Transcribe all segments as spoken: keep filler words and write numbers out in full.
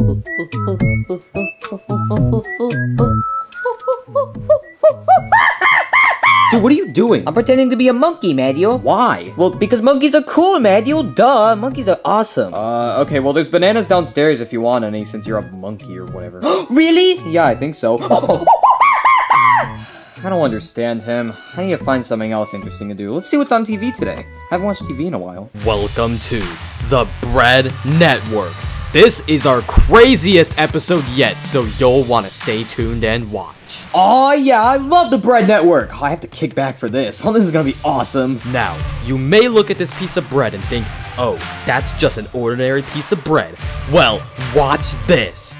Dude, what are you doing? I'm pretending to be a monkey, Mario. Why? Well, because monkeys are cool, Mario. Duh, monkeys are awesome. Uh, okay, well, there's bananas downstairs if you want any, since you're a monkey or whatever. Really? Yeah, I think so. I don't understand him. I need to find something else interesting to do. Let's see what's on T V today. I haven't watched T V in a while. Welcome to the Bread Network. This is our craziest episode yet, so you'll want to stay tuned and watch. Aw, yeah, I love the Bread Network. I have to kick back for this. Oh, this is gonna be awesome. Now, you may look at this piece of bread and think, oh, that's just an ordinary piece of bread. Well, watch this.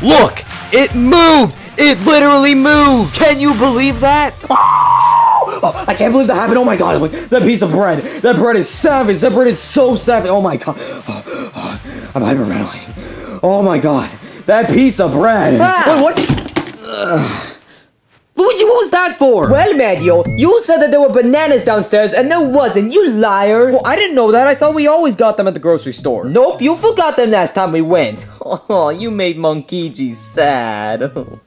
Look! It moved! It literally moved! Can you believe that? Oh, I can't believe that happened. Oh my god, like, that piece of bread. That bread is savage. That bread is so savage. Oh my god. Oh, oh, I'm hyperventilating. Oh my god. That piece of bread. Ah. Wait, what? Ugh. Luigi, what was that for? Well, Mario, you said that there were bananas downstairs, and there wasn't, you liar. Well, I didn't know that. I thought we always got them at the grocery store. Nope, you forgot them last time we went. Oh, you made Monkiji sad.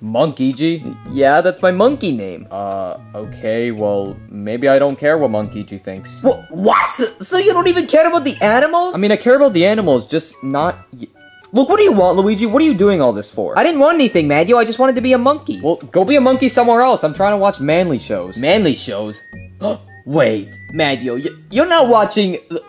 Monkiji? Yeah, that's my monkey name. Uh, okay, well, maybe I don't care what Monkiji thinks. Well, what? So you don't even care about the animals? I mean, I care about the animals, just not... Y Look, what do you want, Luigi? What are you doing all this for? I didn't want anything, Mario. I just wanted to be a monkey. Well, go be a monkey somewhere else. I'm trying to watch manly shows. Manly shows? Wait, Mario, you're not watching the,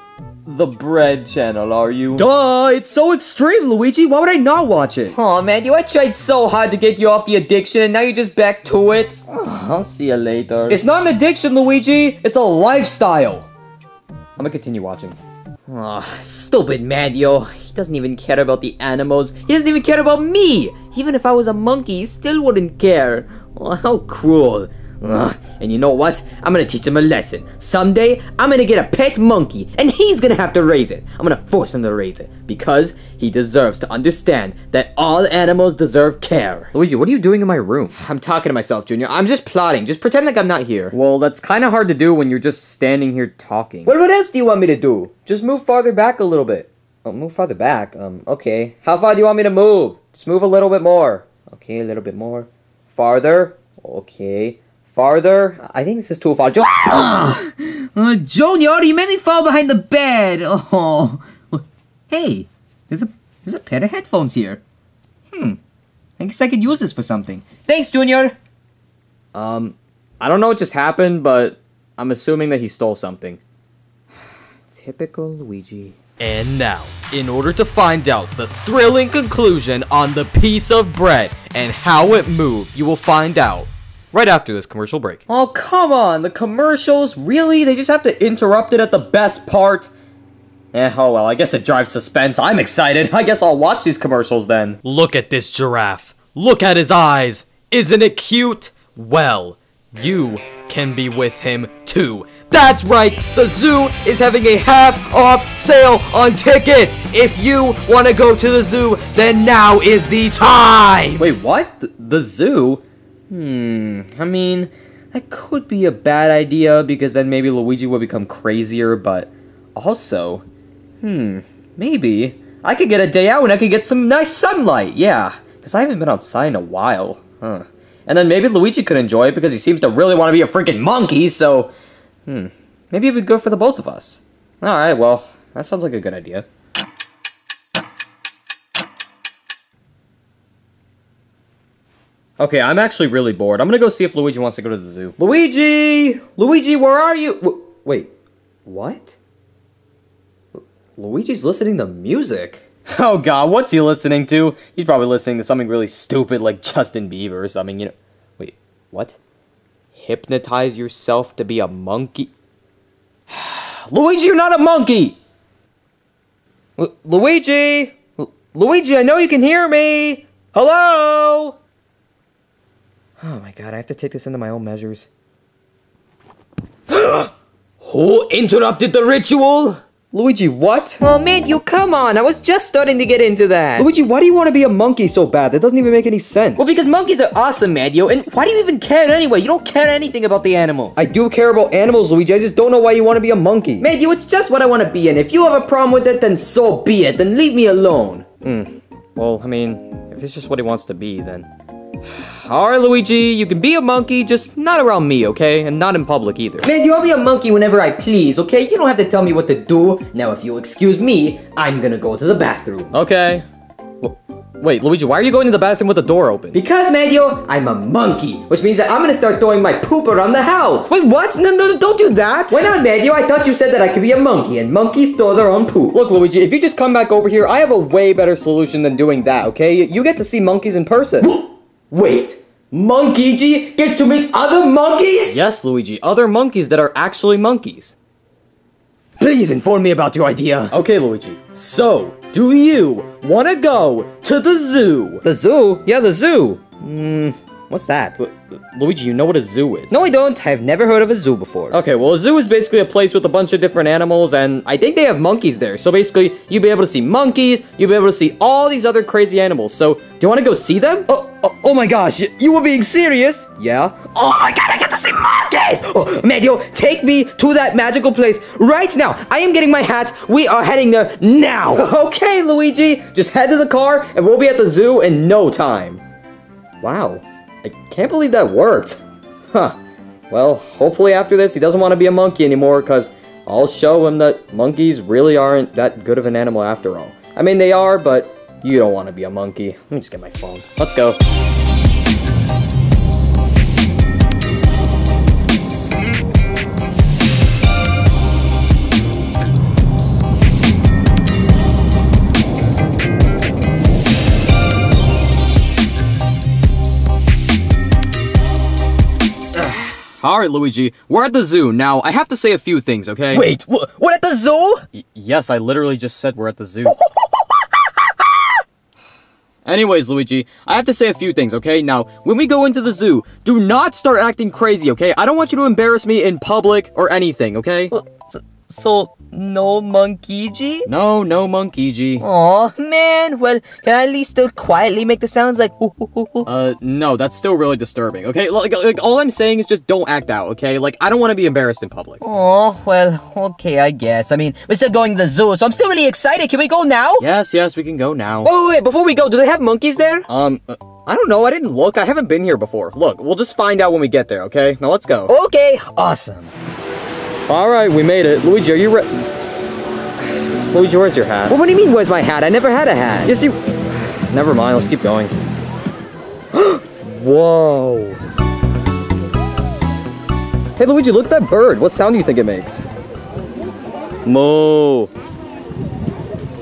the bread channel, are you? Duh, it's so extreme, Luigi. Why would I not watch it? Aw, Mario, I tried so hard to get you off the addiction, and now you're just back to it. I'll see you later. It's not an addiction, Luigi. It's a lifestyle. I'm gonna continue watching. Aw, stupid Mario. He doesn't even care about the animals. He doesn't even care about me! Even if I was a monkey, he still wouldn't care. Oh, how cruel. Ugh. And you know what? I'm gonna teach him a lesson. Someday, I'm gonna get a pet monkey, and he's gonna have to raise it. I'm gonna force him to raise it, because he deserves to understand that all animals deserve care. Luigi, what are you doing in my room? I'm talking to myself, Junior. I'm just plotting. Just pretend like I'm not here. Well, that's kind of hard to do when you're just standing here talking. Well, what else do you want me to do? Just move farther back a little bit. Oh, move farther back? Um, okay. How far do you want me to move? Just move a little bit more. Okay, a little bit more. Farther? Okay. Farther? I think this is too far. Jo uh, uh, Junior, you made me fall behind the bed. Oh, hey, there's a there's a pair of headphones here. Hmm, I guess I could use this for something. Thanks, Junior. Um, I don't know what just happened, but I'm assuming that he stole something. Typical Luigi. And now, in order to find out the thrilling conclusion on the piece of bread and how it moved, you will find out right after this commercial break. Oh, come on. The commercials? Really? They just have to interrupt it at the best part? Eh, oh well, I guess it drives suspense. I'm excited. I guess I'll watch these commercials then. Look at this giraffe. Look at his eyes. Isn't it cute? Well, you can be with him too. That's right. The zoo is having a half-off sale on tickets. If you want to go to the zoo, then now is the time. Wait, what? The, the zoo? Hmm, I mean, that could be a bad idea because then maybe Luigi will become crazier, but also, hmm, maybe I could get a day out and I could get some nice sunlight, yeah, because I haven't been outside in a while, huh. And then maybe Luigi could enjoy it because he seems to really want to be a freaking monkey, so, hmm, maybe it'd be good for the both of us. Alright, well, that sounds like a good idea. Okay, I'm actually really bored. I'm gonna go see if Luigi wants to go to the zoo. Luigi! Luigi, where are you? W wait, what? L Luigi's listening to music. Oh god, what's he listening to? He's probably listening to something really stupid like Justin Bieber or something, you know. Wait, what? Hypnotize yourself to be a monkey? Luigi, you're not a monkey! L Luigi! L Luigi, I know you can hear me! Hello? Oh my god, I have to take this into my own measures. Who interrupted the ritual? Luigi, what? Oh man, you come on, I was just starting to get into that. Luigi, why do you want to be a monkey so bad? That doesn't even make any sense. Well, because monkeys are awesome, Mario, and why do you even care anyway? You don't care anything about the animals. I do care about animals, Luigi, I just don't know why you want to be a monkey. Mario, it's just what I want to be, and if you have a problem with it, then so be it, then leave me alone. Mm. Well, I mean, if it's just what he wants to be, then... Alright, Luigi, you can be a monkey, just not around me, okay? And not in public either. Man, you'll be a monkey whenever I please, okay? You don't have to tell me what to do. Now, if you'll excuse me, I'm gonna go to the bathroom. Okay. Wait, Luigi, why are you going to the bathroom with the door open? Because, Mario, I'm a monkey, which means that I'm gonna start throwing my poop around the house. Wait, what? No, no, don't do that. Why not, Mario? I thought you said that I could be a monkey, and monkeys throw their own poop. Look, Luigi, if you just come back over here, I have a way better solution than doing that, okay? You get to see monkeys in person. Wait, Monkey G gets to meet other monkeys? Yes, Luigi, other monkeys that are actually monkeys. Please inform me about your idea. Okay, Luigi, so... do you want to go to the zoo? The zoo? Yeah, the zoo. Mm, what's that? L Luigi, you know what a zoo is? No, I don't. I've never heard of a zoo before. Okay, well, a zoo is basically a place with a bunch of different animals, and I think they have monkeys there. So basically, you'll be able to see monkeys, you'll be able to see all these other crazy animals. So, do you want to go see them? Oh, oh, oh my gosh, you, you were being serious? Yeah. Oh my god, I got to see monkeys! Oh, Mario, take me to that magical place right now. I am getting my hat. We are heading there now. Okay, Luigi, just head to the car, and we'll be at the zoo in no time. Wow, I can't believe that worked. Huh. Well, hopefully after this, he doesn't want to be a monkey anymore, because I'll show him that monkeys really aren't that good of an animal after all. I mean, they are, but you don't want to be a monkey. Let me just get my phone. Let's go. Alright, Luigi, we're at the zoo. Now, I have to say a few things, okay? Wait, wh what, at the zoo? Y yes, I literally just said we're at the zoo. Anyways, Luigi, I have to say a few things, okay? Now, when we go into the zoo, do not start acting crazy, okay? I don't want you to embarrass me in public or anything, okay? Well, so, so, no Monkey-G? No, no Monkey-G. Aw, man, well, can I at least still quietly make the sounds like ooh, ooh, ooh, ooh? Uh, no, that's still really disturbing, okay? Like, like, all I'm saying is just don't act out, okay? Like, I don't want to be embarrassed in public. Aw, well, okay, I guess. I mean, we're still going to the zoo, so I'm still really excited. Can we go now? Yes, yes, we can go now. Wait, wait, wait, before we go, do they have monkeys there? Um... Uh I don't know, I didn't look. I haven't been here before. Look, we'll just find out when we get there, okay? Now let's go. Okay, awesome. Alright, we made it. Luigi, are you ready? Luigi, where's your hat? Well, what do you mean, where's my hat? I never had a hat. Yes, you... Never mind, let's keep going. Whoa. Hey, Luigi, look at that bird. What sound do you think it makes? Moo.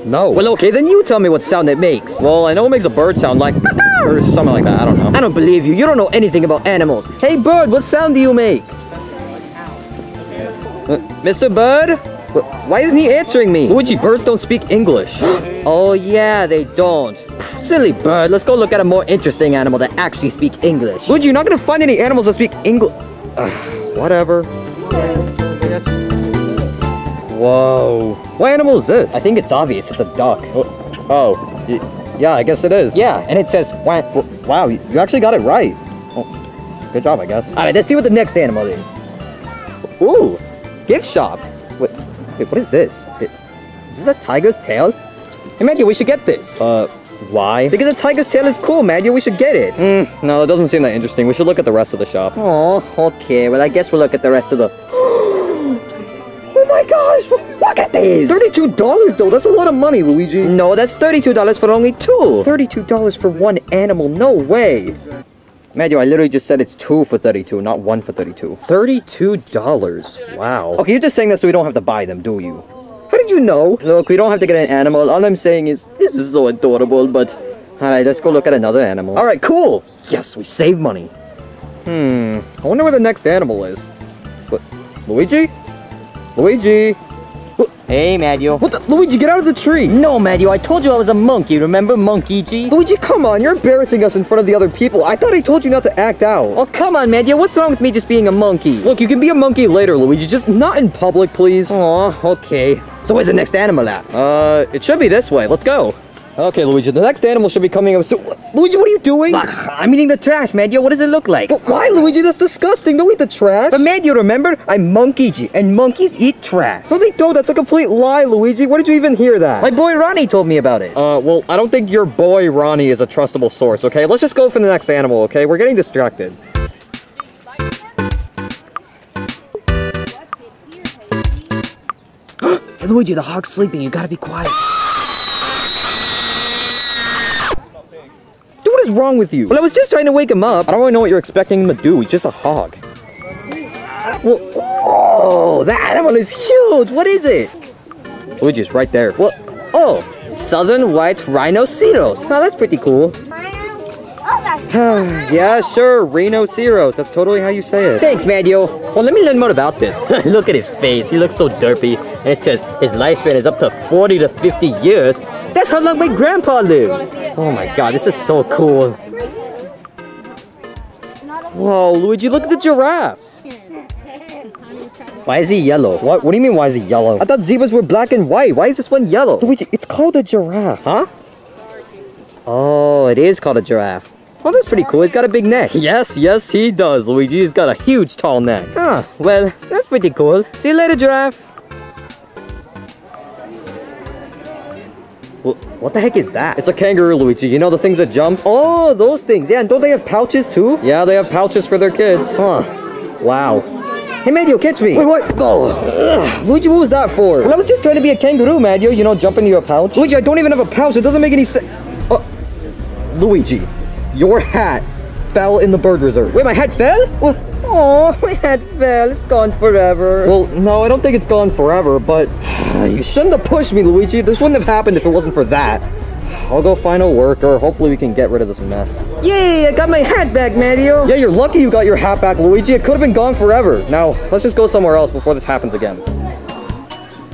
No. Well, okay, then you tell me what sound it makes. Well, I know it makes a bird sound like... or something like that, I don't know. I don't believe you. You don't know anything about animals. Hey, bird, what sound do you make? Uh, Mister Bird? Why isn't he answering me? Luigi, birds don't speak English. Oh, yeah, they don't. Silly bird, let's go look at a more interesting animal that actually speaks English. Luigi, you're not going to find any animals that speak English. Whatever. Whoa. What animal is this? I think it's obvious. It's a duck. Oh. oh. It, yeah, I guess it is. Yeah, and it says, wow, you actually got it right. Oh, good job, I guess. All right, let's see what the next animal is. Ooh, gift shop. Wait, wait what is this? It, is this a tiger's tail? Hey, Mario, we should get this. Uh, why? Because a tiger's tail is cool, Mario. We should get it. Mm, no, that doesn't seem that interesting. We should look at the rest of the shop. Oh, okay. Well, I guess we'll look at the rest of the... Oh my gosh, look at these! thirty-two dollars though, that's a lot of money, Luigi. No, that's thirty-two dollars for only two. thirty-two dollars for one animal, no way. Mario, I literally just said it's two for thirty-two, not one for thirty-two. thirty-two dollars, wow. Okay, you're just saying that so we don't have to buy them, do you? How did you know? Look, we don't have to get an animal. All I'm saying is, this is so adorable, but... Alright, let's go look at another animal. Alright, cool! Yes, we save money. Hmm, I wonder where the next animal is. What, Luigi? Luigi! Hey, Mario. What the? Luigi, get out of the tree! No, Mario, I told you I was a monkey, remember? Monkey G? Luigi, come on, you're embarrassing us in front of the other people. I thought I told you not to act out. Oh, come on, Mario, what's wrong with me just being a monkey? Look, you can be a monkey later, Luigi, just not in public, please. Aw, okay. So where's the next animal at? Uh, it should be this way, let's go. Okay, Luigi, the next animal should be coming up soon. Luigi, what are you doing? Ugh, I'm eating the trash, Maggio. What does it look like? Well, why, Luigi? That's disgusting. Don't eat the trash. But, Maggio, remember? I'm Monkey-G, and monkeys eat trash. No, they don't. That's a complete lie, Luigi. Where did you even hear that? My boy Ronnie told me about it. Uh, well, I don't think your boy Ronnie is a trustable source, okay? Let's just go for the next animal, okay? We're getting distracted. Hey, Luigi, the hog's sleeping. You gotta be quiet. What is wrong with you? Well, I was just trying to wake him up. I don't really know what you're expecting him to do. He's just a hog. Well, oh, that animal is huge. What is it? Luigi's right there. Well, oh, southern white rhinoceros. Now, oh, that's pretty cool. Yeah, sure, rhinoceros. That's totally how you say it. Thanks, Maggio. Well, let me learn more about this. Look at his face. He looks so derpy. And it says his lifespan is up to forty to fifty years. That's how long my grandpa lived. Oh my god, this is so cool. Whoa, Luigi, look at the giraffes. Why is he yellow? What, what do you mean, why is he yellow? I thought zebras were black and white. Why is this one yellow? Luigi, it's called a giraffe. Huh? Oh, it is called a giraffe. Well, that's pretty cool. He's got a big neck. Yes, yes, he does, Luigi. He's got a huge, tall neck. Huh, well, that's pretty cool. See you later, giraffe. Well, what the heck is that? It's a kangaroo, Luigi. You know the things that jump? Oh, those things. Yeah, and don't they have pouches, too? Yeah, they have pouches for their kids. Huh. Wow. Hey, Maggio, catch me. Wait, what? Oh, ugh. Luigi, what was that for? Well, I was just trying to be a kangaroo, Maggio. You know, jump into your pouch. Luigi, I don't even have a pouch. It doesn't make any sense. Oh. Luigi. Your hat fell in the bird reserve. Wait, my hat fell? Well, oh, my hat fell. It's gone forever. Well, no, I don't think it's gone forever, but you shouldn't have pushed me, Luigi. This wouldn't have happened if it wasn't for that. I'll go find a worker. Hopefully we can get rid of this mess. Yay, I got my hat back, Mario. Yeah, you're lucky you got your hat back, Luigi. It could have been gone forever. Now, let's just go somewhere else before this happens again.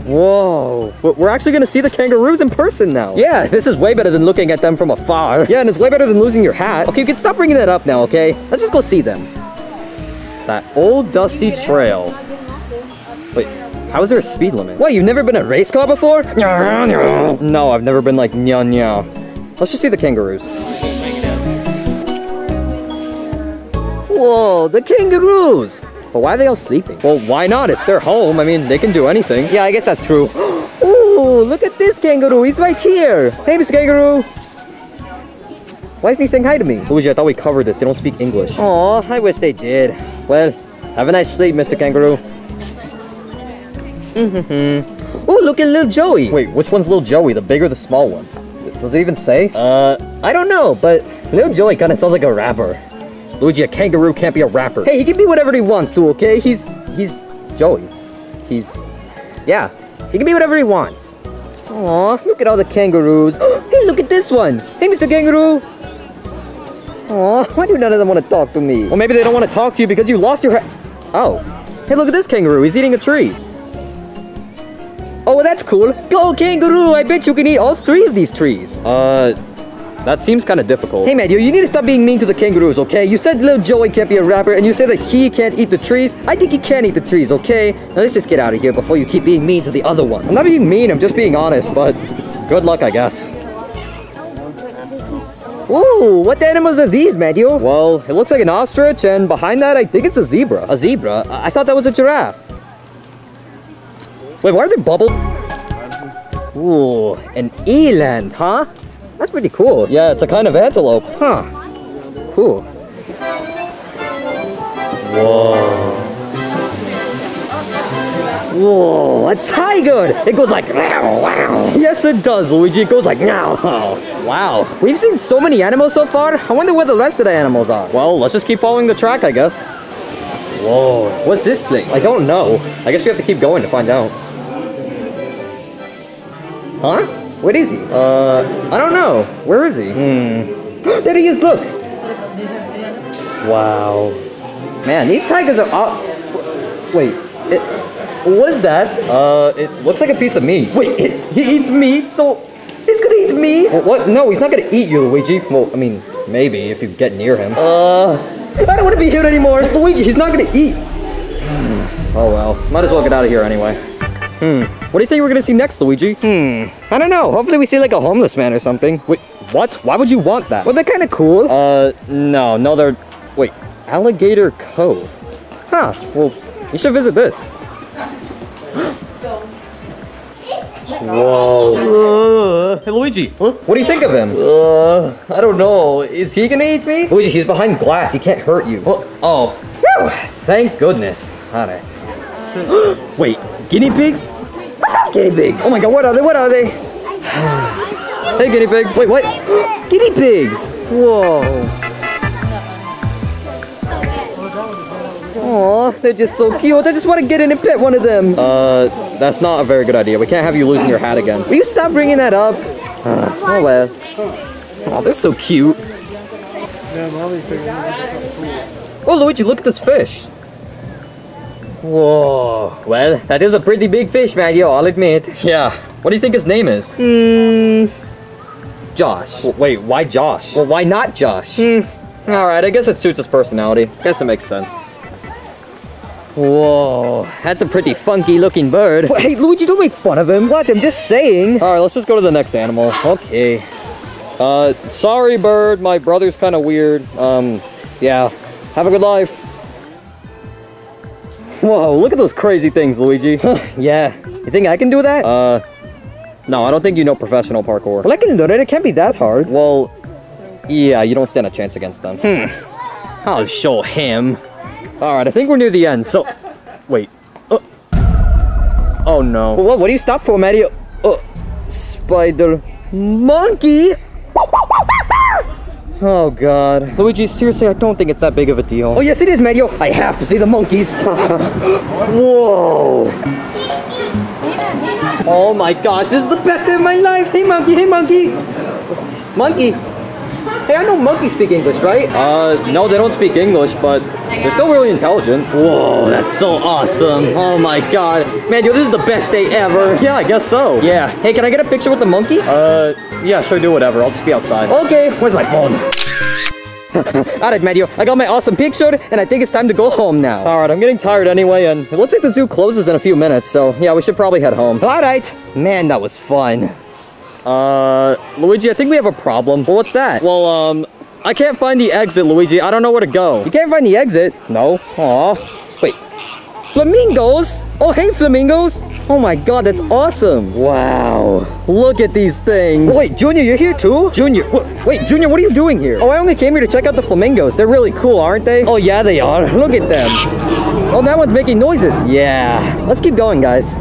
Whoa, we're actually gonna see the kangaroos in person now. Yeah, this is way better than looking at them from afar. Yeah, and it's way better than losing your hat. Okay, you can stop bringing that up now, okay? Let's just go see them. That old dusty trail. Wait, how is there a speed limit? What, you've never been in a race car before? No, I've never been like nya nya. Let's just see the kangaroos. Whoa, the kangaroos! But why are they all sleeping? Well, why not? It's their home. I mean, they can do anything. Yeah, I guess that's true. Ooh, look at this kangaroo. He's right here. Hey, Mister Kangaroo. Why isn't he saying hi to me? Luigi, I thought we covered this. They don't speak English. Aw, I wish they did. Well, have a nice sleep, Mister Kangaroo. Mm-hmm. Ooh, look at little Joey. Wait, which one's little Joey? The big or the small one? Does it even say? Uh, I don't know, but little Joey kind of sounds like a rapper. Luigi, a kangaroo can't be a rapper. Hey, he can be whatever he wants to, okay? He's, he's Joey. He's, yeah. He can be whatever he wants. Aw, look at all the kangaroos. Hey, look at this one. Hey, Mister Kangaroo. Aw, why do none of them want to talk to me? Well, maybe they don't want to talk to you because you lost your ha- Oh. Hey, look at this kangaroo. He's eating a tree. Oh, well, that's cool. Go, kangaroo. I bet you can eat all three of these trees. Uh... That seems kind of difficult. Hey, Maggio, you need to stop being mean to the kangaroos, okay? You said little Joey can't be a rapper, and you said that he can't eat the trees. I think he can eat the trees, okay? Now, let's just get out of here before you keep being mean to the other ones. I'm not being mean, I'm just being honest, but good luck, I guess. Ooh, what animals are these, Maggio? Well, it looks like an ostrich, and behind that, I think it's a zebra. A zebra? I, I thought that was a giraffe. Wait, why are there bubbles? Ooh, an eland, huh? That's pretty cool. Yeah, it's a kind of antelope. Huh. Cool. Whoa. Whoa, a tiger! It goes like, wow, wow. Yes, it does, Luigi. It goes like, wow. Wow. We've seen so many animals so far. I wonder where the rest of the animals are. Well, let's just keep following the track, I guess. Whoa. What's this place? I don't know. I guess we have to keep going to find out. Huh? What is he? Uh, I don't know. Where is he? Hmm. There he is, look! Wow. Man, these tigers are all... Wait, it... what is that? Uh, it looks like a piece of meat. Wait, it, he eats meat, so he's gonna eat me? Well, what? No, he's not gonna eat you, Luigi. Well, I mean, maybe, if you get near him. Uh, I don't want to be here anymore. But Luigi, he's not gonna eat. Oh well, might as well get out of here anyway. Hmm. What do you think we're gonna see next, Luigi? Hmm, I don't know. Hopefully we see like a homeless man or something. Wait, what? Why would you want that? Well, they're kind of cool. Uh, no, no, they're... Wait, Alligator Cove. Huh, well, you should visit this. Whoa. Uh, hey, Luigi. Huh? What do you think of him? Uh, I don't know. Is he gonna eat me? Luigi, he's behind glass. He can't hurt you. Well, oh, whew. Thank goodness. All right. Wait, guinea pigs? I have guinea pigs. Oh my god, what are they? What are they? Hey, guinea pigs. Wait, what? Guinea pigs. Whoa. Aw, they're just so cute. I just want to get in and pet one of them. Uh, that's not a very good idea. We can't have you losing your hat again. Will you stop bringing that up? Uh, oh, well. Aw, they're so cute. Oh, Luigi, look at this fish. Whoa. Well, that is a pretty big fish, Mario, I'll admit. Yeah. What do you think his name is? Hmm. Josh. Well, wait, why Josh? Well, why not Josh? Hmm. Alright, I guess it suits his personality. I guess it makes sense. Whoa, that's a pretty funky looking bird. Well, hey, Luigi, don't make fun of him. What? I'm just saying. All right, let's just go to the next animal. Okay. Uh, sorry, bird. My brother's kind of weird. Um, yeah. Have a good life. Whoa, look at those crazy things, Luigi. Yeah. You think I can do that? Uh, no, I don't think you know professional parkour. Well, I can do that. It can't be that hard. Well, yeah, you don't stand a chance against them. Hmm. I'll show him. Alright, I think we're near the end, so... Wait. Uh. Oh, no. What, what do you stop for, Mario? Uh. Spider... Monkey? Oh, God. Luigi, seriously, I don't think it's that big of a deal. Oh, yes, it is, Mario. I have to see the monkeys. Whoa. Oh, my gosh. This is the best day of my life. Hey, monkey. Hey, monkey. Monkey. Hey, I know monkeys speak English, right? Uh, no, they don't speak English, but they're still really intelligent. Whoa, that's so awesome. Oh my god. Man, yo, this is the best day ever. Yeah, I guess so. Yeah. Hey, can I get a picture with the monkey? Uh, yeah, sure, do whatever. I'll just be outside. Okay, where's my phone? Alright, Mario, I got my awesome picture, and I think it's time to go home now. Alright, I'm getting tired anyway, and it looks like the zoo closes in a few minutes, so yeah, we should probably head home. Alright. Man, that was fun. Uh, Luigi, I think we have a problem. Well, what's that? Well, um, I can't find the exit, Luigi. I don't know where to go. You can't find the exit? No. Aw. Wait. Flamingos? Oh, hey, flamingos. Oh my god, that's awesome. Wow. Look at these things. Wait, Junior, you're here too? Junior, wh wait, Junior, what are you doing here? Oh, I only came here to check out the flamingos. They're really cool, aren't they? Oh, yeah, they are. Look at them. Oh, that one's making noises. Yeah. Let's keep going, guys.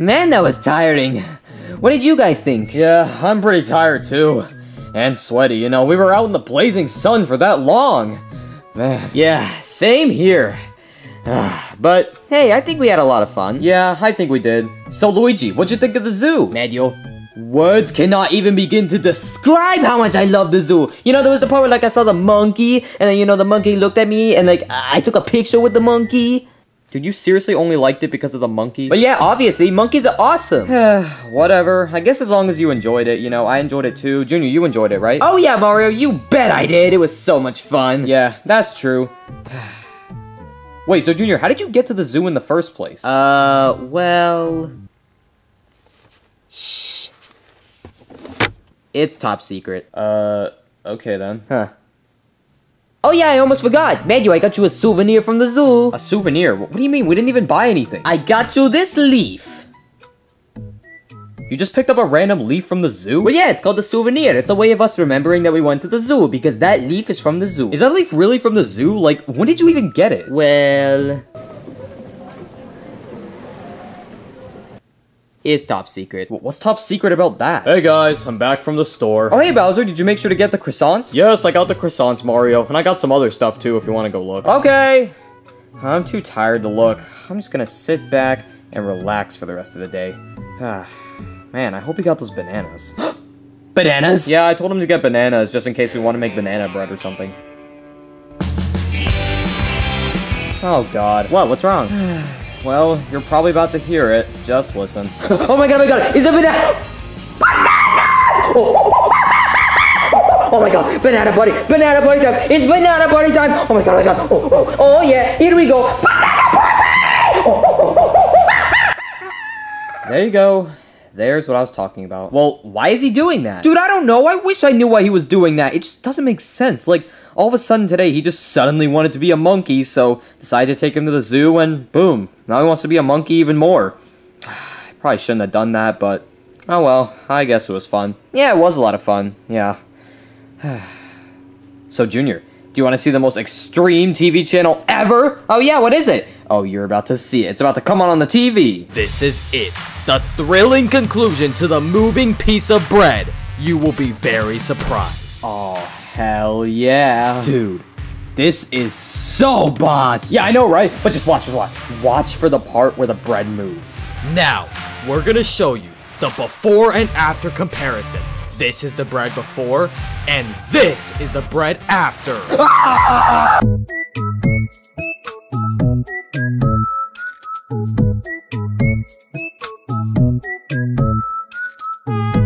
Man, that was tiring. What did you guys think? Yeah, I'm pretty tired too. And sweaty, you know, we were out in the blazing sun for that long. Man. Yeah, same here. But, hey, I think we had a lot of fun. Yeah, I think we did. So, Luigi, what'd you think of the zoo? Mario, words cannot even begin to describe how much I love the zoo. You know, there was the part where, like, I saw the monkey, and then, you know, the monkey looked at me, and, like, I took a picture with the monkey. Dude, you seriously only liked it because of the monkey? But yeah, obviously, monkeys are awesome. Whatever. I guess as long as you enjoyed it, you know, I enjoyed it too. Junior, you enjoyed it, right? Oh yeah, Mario, you bet I did. It was so much fun. Yeah, that's true. Wait, so Junior, how did you get to the zoo in the first place? Uh, well... Shh. It's top secret. Uh, okay then. Huh. Oh yeah, I almost forgot. Mario, I got you a souvenir from the zoo. A souvenir? What do you mean? We didn't even buy anything. I got you this leaf. You just picked up a random leaf from the zoo? Well, yeah, it's called a souvenir. It's a way of us remembering that we went to the zoo, because that leaf is from the zoo. Is that leaf really from the zoo? Like, when did you even get it? Well... is top secret. What's top secret about that? Hey guys, I'm back from the store. Oh hey Bowser, did you make sure to get the croissants? Yes, I got the croissants, Mario, and I got some other stuff too if you want to go look. Okay! I'm too tired to look. I'm just gonna sit back and relax for the rest of the day. Man, I hope he got those bananas. Bananas? Yeah, I told him to get bananas just in case we want to make banana bread or something. Oh god. What? What's wrong? Well, you're probably about to hear it. Just listen. Oh my god, oh my god! Is it banana? Bananas! Oh my god, banana buddy! Banana buddy time! It's banana buddy time! Oh my god, oh my god! Oh, oh, oh yeah, here we go! Banana party! Oh, oh, oh, oh. There you go. There's what I was talking about. Well, why is he doing that? Dude, I don't know. I wish I knew why he was doing that. It just doesn't make sense. Like, all of a sudden today, he just suddenly wanted to be a monkey, so decided to take him to the zoo, and boom. Now he wants to be a monkey even more. Probably shouldn't have done that, but oh well, I guess it was fun. Yeah, it was a lot of fun, yeah. So, Junior, do you want to see the most extreme T V channel ever? Oh yeah, what is it? Oh, you're about to see it. It's about to come on on the T V. This is it. The thrilling conclusion to the moving piece of bread. You will be very surprised. Aw. Hell yeah. Dude, this is so boss. Yeah, I know, right? But just watch, just watch. Watch for the part where the bread moves. Now, we're gonna show you the before and after comparison. This is the bread before, and this is the bread after. Ah!